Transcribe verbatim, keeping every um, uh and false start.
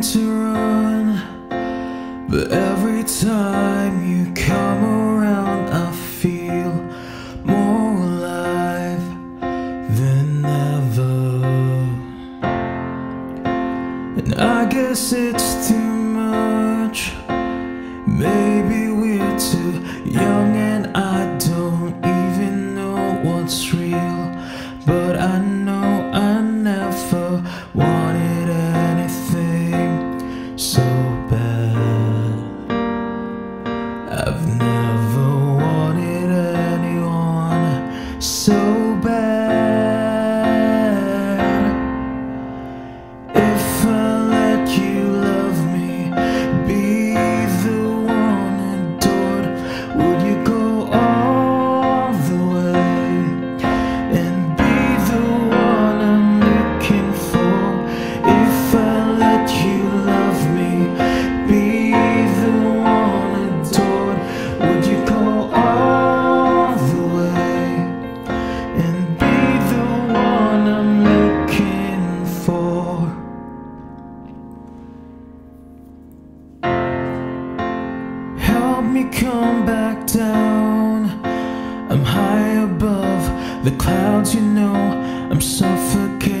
trying to run, but every time you come around I feel more alive than ever. And I guess it's too much. Maybe we're too young and I don't even know what's real, but I know I never wanted anything so bad. I've never wanted anyone so bad. If I let you love me, be me come back down. I'm high above the clouds, you know I'm suffocating.